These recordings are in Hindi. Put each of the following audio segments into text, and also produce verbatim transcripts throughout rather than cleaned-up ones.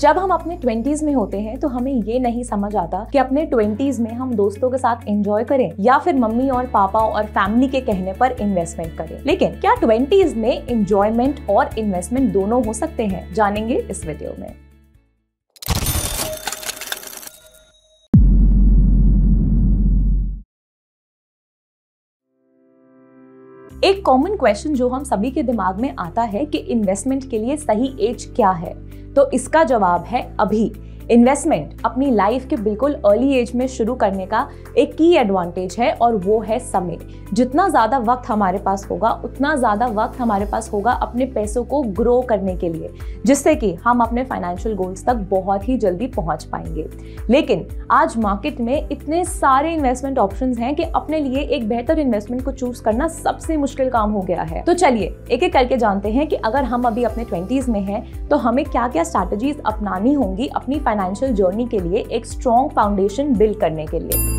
जब हम अपने ट्वेंटीज में होते हैं तो हमें ये नहीं समझ आता कि अपने ट्वेंटीज में हम दोस्तों के साथ एंजॉय करें या फिर मम्मी और पापा और फैमिली के कहने पर इन्वेस्टमेंट करें। लेकिन क्या ट्वेंटीज में एंजॉयमेंट और इन्वेस्टमेंट दोनों हो सकते हैं? जानेंगे इस वीडियो में। एक कॉमन क्वेश्चन जो हम सभी के दिमाग में आता है कि इन्वेस्टमेंट के लिए सही एज क्या है, तो इसका जवाब है अभी। इन्वेस्टमेंट अपनी लाइफ के बिल्कुल अर्ली एज में शुरू करने का एक की एडवांटेज है और वो है समय। जितना ज़्यादा वक्त हमारे पास होगा उतना ज़्यादा वक्त हमारे पास होगा अपने पैसों को ग्रो करने के लिए, जिससे कि हम अपने फाइनेंशियल गोल्स तक बहुत ही जल्दी पहुंच पाएंगे। लेकिन आज मार्केट में इतने सारे इन्वेस्टमेंट ऑप्शंस हैं कि अपने लिए एक बेहतर इन्वेस्टमेंट को चूज करना सबसे मुश्किल काम हो गया है। तो चलिए एक एक करके जानते हैं कि अगर हम अभी अपने ट्वेंटीज़ में हैं तो हमें क्या क्या स्ट्रैटेजीज अपनानी होंगी अपनी फाइनेंशियल जर्नी के लिए एक स्ट्रॉन्ग फाउंडेशन बिल्ड करने के लिए।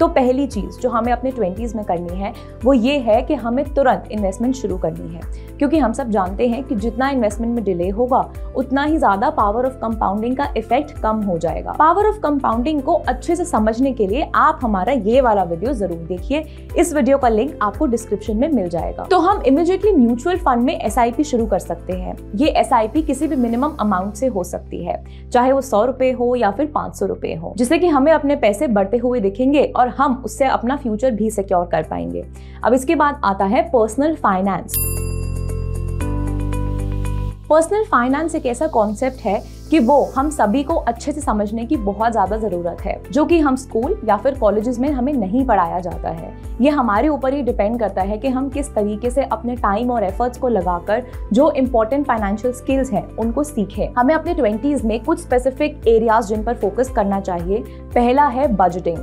तो पहली चीज़ जो हमें अपने ट्वेंटीज़ में करनी है वो ये है कि हमें तुरंत इन्वेस्टमेंट शुरू करनी है, क्योंकि हम सब जानते हैं कि जितना इन्वेस्टमेंट में डिले होगा उतना ही ज़्यादा पावर ऑफ कंपाउंडिंग का इफेक्ट कम हो जाएगा। पावर ऑफ कंपाउंडिंग को अच्छे से समझने के लिए आप हमारा ये वाला वीडियो ज़रूर देखिए। इस वीडियो का लिंक आपको डिस्क्रिप्शन में मिल जाएगा। तो हम इमीडिएटली म्यूचुअल फंड में एस आई पी शुरू कर सकते हैं। ये एस आई पी किसी भी मिनिमम अमाउंट से हो सकती है, चाहे वो सौ रुपये हो या फिर पाँच सौ रुपये हो, जिससे कि हमें अपने पैसे बढ़ते हुए दिखेंगे और और हम उससे अपना फ्यूचर भी सिक्योर कर पाएंगे। अब इसके बाद आता है पर्सनल फाइनेंस। पर्सनल फाइनेंस एक ऐसा कॉन्सेप्ट है कि वो हम सभी को अच्छे से समझने की बहुत ज़्यादा ज़रूरत है, जो कि हम स्कूल या फिर कॉलेजेस में हमें नहीं पढ़ाया जाता है। ये हमारे ऊपर ही डिपेंड करता है कि हम किस तरीके से अपने टाइम और एफर्ट्स को लगाकर जो इम्पोर्टेंट फाइनेंशियल स्किल्स हैं उनको सीखें। हमें अपने ट्वेंटीज़ में कुछ स्पेसिफिक एरियाज जिन पर फोकस करना चाहिए। पहला है बजटिंग,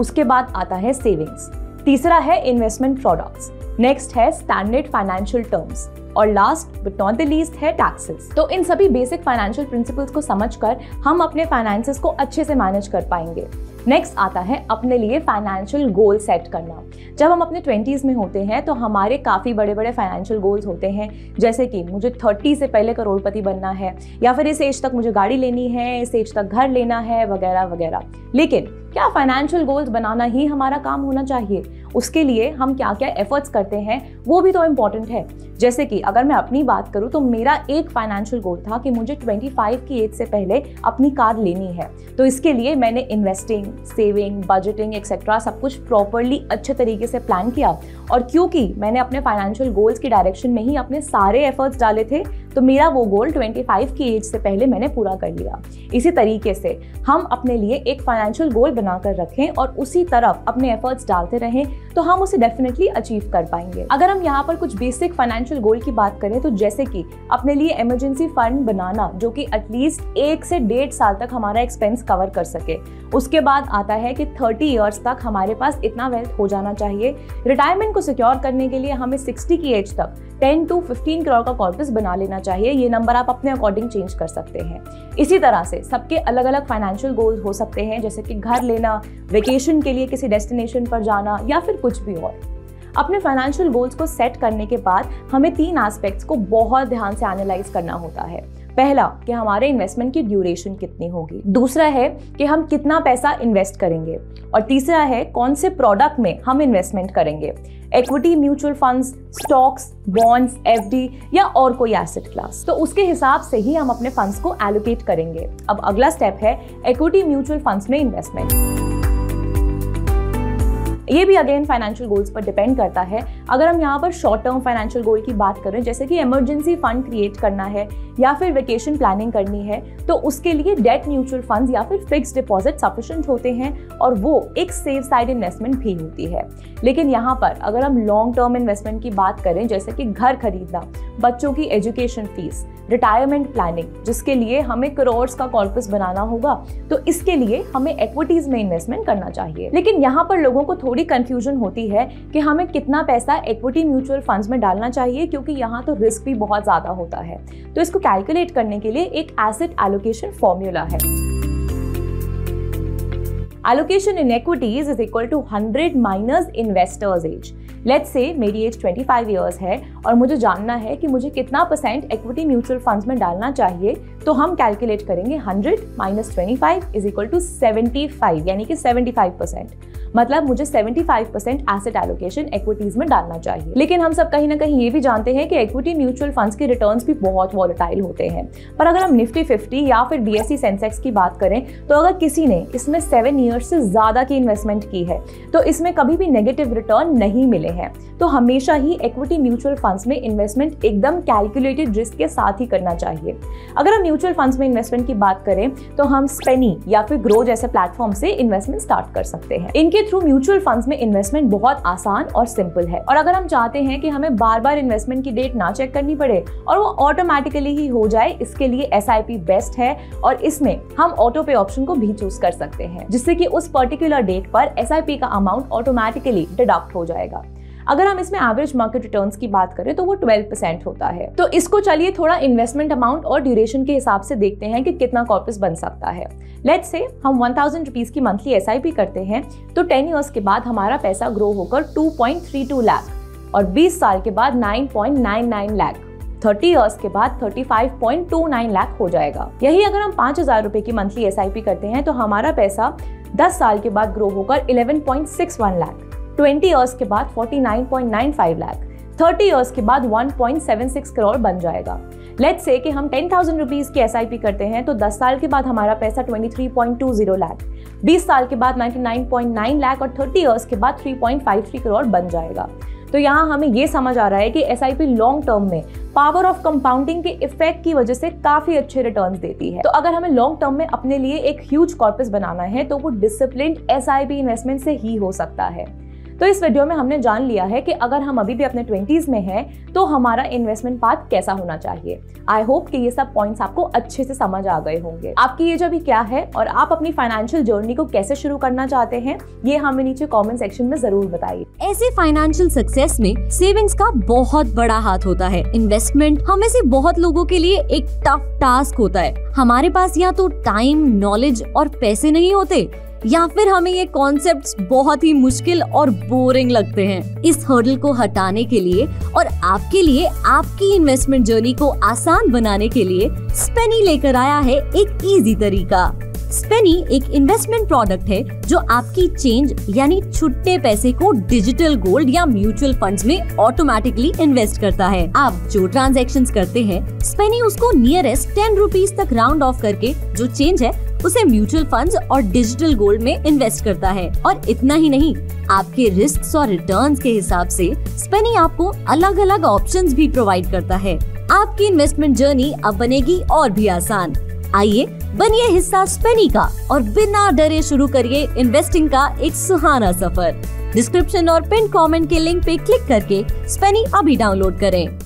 उसके बाद आता है सेविंग्स, तीसरा है इन्वेस्टमेंट प्रोडक्ट्स, नेक्स्ट है स्टैंडर्ड फाइनेंशियल टर्म्स और last but not the least है टैक्सेस। तो इन सभी बेसिक फाइनेंशियल प्रिंसिपल्स को समझकर हम अपने फाइनेंसेस को अच्छे से मैनेज कर पाएंगे। नेक्स्ट आता है अपने लिए फाइनेंशियल गोल सेट करना। जब हम अपने ट्वेंटीज़ में होते हैं तो हमारे काफ़ी बड़े बड़े फाइनेंशियल गोल्स होते हैं, जैसे कि मुझे थर्टी से पहले करोड़पति बनना है या फिर इस एज तक मुझे गाड़ी लेनी है, इस एज तक घर लेना है, वगैरह वगैरह। लेकिन क्या फाइनेंशियल गोल्स बनाना ही हमारा काम होना चाहिए? उसके लिए हम क्या क्या एफर्ट्स करते हैं वो भी तो इम्पॉर्टेंट है। जैसे कि अगर मैं अपनी बात करूं तो मेरा एक फाइनेंशियल गोल था कि मुझे पच्चीस की एज से पहले अपनी कार लेनी है, तो इसके लिए मैंने इन्वेस्टिंग, सेविंग, बजटिंग एक्सेट्रा सब कुछ प्रॉपरली अच्छे तरीके से प्लान किया। और क्योंकि मैंने अपने फाइनेंशियल गोल्स की डायरेक्शन में ही अपने सारे एफर्ट्स डाले थे तो मेरा वो गोल पच्चीस की एज से पहले मैंने पूरा कर लिया। इसी तरीके से हम अपने लिए एक फाइनेंशियल गोल बनाकर रखें और उसी तरफ अपने एफर्ट्स डालते रहें तो हम उसे डेफिनेटली अचीव कर पाएंगे। अगर हम यहाँ पर कुछ बेसिक फाइनेंशियल गोल की बात करें तो जैसे कि अपने लिए इमरजेंसी फंड बनाना, जो कि एटलीस्ट एक से डेढ़ साल तक हमारा एक्सपेंस कवर कर सके। उसके बाद आता है कि तीस इयर्स तक हमारे पास इतना वेल्थ हो जाना चाहिए। रिटायरमेंट को सिक्योर करने के लिए हमें साठ की एज तक दस टू पंद्रह करोड़ का कॉर्पस बना लेना चाहिए। ये नंबर आप अपने अकॉर्डिंग चेंज कर सकते हैं। इसी तरह से सबके अलग अलग फाइनेंशियल गोल्स हो सकते हैं, जैसे कि घर लेना, वेकेशन के लिए किसी डेस्टिनेशन पर जाना या फिर कुछ भी और। अपने फाइनेंशियल गोल्स को सेट करने के बाद हमें तीन एस्पेक्ट्स को बहुत ध्यान से एनालाइज करना होता है। पहला कि हमारे इन्वेस्टमेंट की ड्यूरेशन कितनी होगी, दूसरा है कि हम कितना पैसा इन्वेस्ट करेंगे और तीसरा है कौन से प्रोडक्ट में हम इन्वेस्टमेंट करेंगे, equity, mutual funds, stocks, bonds, FD या और कोई एसेट क्लास। तो उसके हिसाब से ही हम अपने फंड्स को एलोकेट करेंगे। अब अगला स्टेप है इक्विटी म्यूचुअल फंड्स में इन्वेस्टमेंट। ये भी अगेन फाइनेंशियल गोल्स पर डिपेंड करता है। अगर हम यहाँ पर शॉर्ट टर्म फाइनेंशियल गोल की बात करें, जैसे कि इमरजेंसी फंड क्रिएट करना है या फिर वेकेशन प्लानिंग करनी है, तो उसके लिए डेट म्यूचुअल फंड्स या फिर फिक्स्ड डिपॉजिट सफिशिएंट होते हैं और वो एक सेफ साइड इन्वेस्टमेंट भी होती है। लेकिन यहाँ पर अगर हम लॉन्ग टर्म इन्वेस्टमेंट की बात करें, जैसे कि घर खरीदना, बच्चों की एजुकेशन फीस, रिटायरमेंट प्लानिंग, जिसके लिए हमें करोड़्स का कॉर्पस बनाना होगा, तो इसके लिए हमें इक्विटीज में इन्वेस्टमेंट करना चाहिए। लेकिन यहाँ पर लोगों को थोड़ी कंफ्यूजन होती है कि हमें कितना पैसा इक्विटी म्यूचुअल फंड्स में डालना चाहिए, क्योंकि यहाँ तो रिस्क भी बहुत ज़्यादा होता है। तो इसको कैलकुलेट करने के लिए एक एसेट एलोकेशन फॉर्मूला है। Allocation in equities is equal to hundred minus investors age. Let's say मेरी एज पच्चीस ईयर्स है और मुझे जानना है कि मुझे कितना परसेंट इक्विटी म्यूचुअल फंड्स में डालना चाहिए, तो हम कैलकुलेट करेंगे hundred minus twenty five is equal to seventy five यानी कि सेवेंटी फाइव परसेंट। मतलब मुझे seventy five percent asset allocation equities में डालना चाहिए। लेकिन हम सब कहीं ना कहीं ये भी जानते हैं कि इक्विटी म्यूचुअल फंड्स के रिटर्न्स भी बहुत वॉलेटाइल होते हैं, पर अगर हम निफ्टी फिफ्टी या फिर बीएसई सेंसेक्स की बात करें तो अगर किसी ने इसमें सेवन ईयर्स से ज़्यादा की इन्वेस्टमेंट की है तो इसमें कभी भी नेगेटिव रिटर्न नहीं मिले हैं। तो हमेशा ही इक्विटी म्यूचुअल फंड्स में इन्वेस्टमेंट एकदम कैलकुलेटेड रिस्क के साथ ही करना चाहिए। अगर हम म्यूचुअल फंड्स में इन्वेस्टमेंट की बात करें तो हम स्पेनी या फिर ग्रो जैसे प्लेटफॉर्म से इन्वेस्टमेंट स्टार्ट कर सकते हैं। इनके थ्रू म्यूचुअल फंड्स में इन्वेस्टमेंट बहुत आसान और सिंपल है। और अगर हम चाहते हैं कि हमें बार बार इन्वेस्टमेंट की डेट ना चेक करनी पड़े और वो ऑटोमेटिकली ही हो जाए, इसके लिए एस आई पी बेस्ट है और इसमें हम ऑटो पे ऑप्शन को भी चूज कर सकते हैं, जिससे कि उस पर्टिकुलर डेट पर एस आई पी का अमाउंट ऑटोमेटिकली डिडक्ट हो जाएगा। अगर हम इसमें एवरेज मार्केट रिटर्न्स की बात करें तो वो ट्वेल्व परसेंट होता है। तो इसको चलिए थोड़ा इन्वेस्टमेंट अमाउंट और ड्यूरेशन के हिसाब से देखते हैं कि कितना कॉर्पस बन सकता है। लेट्स से हम वन थाउजेंड रुपीस की मंथली एस आई पी करते हैं तो टेन इयर्स के बाद हमारा पैसा ग्रो होकर two point three two lakh और बीस साल के बाद nine point nine nine lakh, thirty years के बाद thirty five point two nine lakh हो जाएगा। यही अगर हम पाँच हजार रुपए की मंथली एस आई पी करते हैं तो हमारा पैसा दस साल के बाद ग्रो होकर eleven point six one lakh, twenty years के बाद forty nine point nine five lakh, thirty years के बाद one point seven six crore बन जाएगा। लेट्स से कि हम टेन थाउजेंड रुपीज की एस आई पी करते हैं तो दस साल के बाद हमारा पैसा twenty three point two zero lakh, बीस साल के बाद ninety nine point nine lakh और थर्टी इयर्स के बाद three point five three crore बन जाएगा। तो यहाँ हमें ये समझ आ रहा है कि S I P long term में पावर ऑफ कंपाउंडिंग के इफेक्ट की वजह से काफी अच्छे रिटर्न्स देती है। तो अगर हमें लॉन्ग टर्म में अपने लिए एक ह्यूज कॉर्पस बनाना है तो वो disciplined S I P investment से ही हो सकता है। तो इस वीडियो में हमने जान लिया है कि अगर हम अभी भी अपने ट्वेंटीज़ में हैं तो हमारा इन्वेस्टमेंट पाथ कैसा होना चाहिए। आई होप कि ये सब पॉइंट्स आपको अच्छे से समझ आ गए होंगे। आपकी ये जर्नी क्या है और आप अपनी फाइनेंशियल जर्नी को कैसे शुरू करना चाहते हैं, ये हमें नीचे कमेंट सेक्शन में जरूर बताइए। ऐसे फाइनेंशियल सक्सेस में सेविंग्स का बहुत बड़ा हाथ होता है। इन्वेस्टमेंट हमें से बहुत लोगों के लिए एक टफ टास्क होता है। हमारे पास या तो टाइम, नॉलेज और पैसे नहीं होते, या फिर हमें ये कॉन्सेप्ट्स बहुत ही मुश्किल और बोरिंग लगते हैं। इस हर्डल को हटाने के लिए और आपके लिए आपकी इन्वेस्टमेंट जर्नी को आसान बनाने के लिए स्पेनी लेकर आया है एक इजी तरीका। स्पेनी एक इन्वेस्टमेंट प्रोडक्ट है जो आपकी चेंज यानी छुट्टे पैसे को डिजिटल गोल्ड या म्यूचुअल फंड्स में ऑटोमेटिकली इन्वेस्ट करता है। आप जो ट्रांजैक्शंस करते हैं, स्पेनी उसको नियरेस्ट टेन रुपीज तक राउंड ऑफ करके जो चेंज है उसे म्यूचुअल फंड्स और डिजिटल गोल्ड में इन्वेस्ट करता है। और इतना ही नहीं, आपके रिस्क और रिटर्न्स के हिसाब से स्पेनी आपको अलग अलग ऑप्शंस भी प्रोवाइड करता है। आपकी इन्वेस्टमेंट जर्नी अब बनेगी और भी आसान। आइए बनिए हिस्सा स्पेनी का और बिना डरे शुरू करिए इन्वेस्टिंग का एक सुहाना सफर। डिस्क्रिप्शन और पिन कमेंट के लिंक पे क्लिक करके स्पेनी अभी डाउनलोड करें।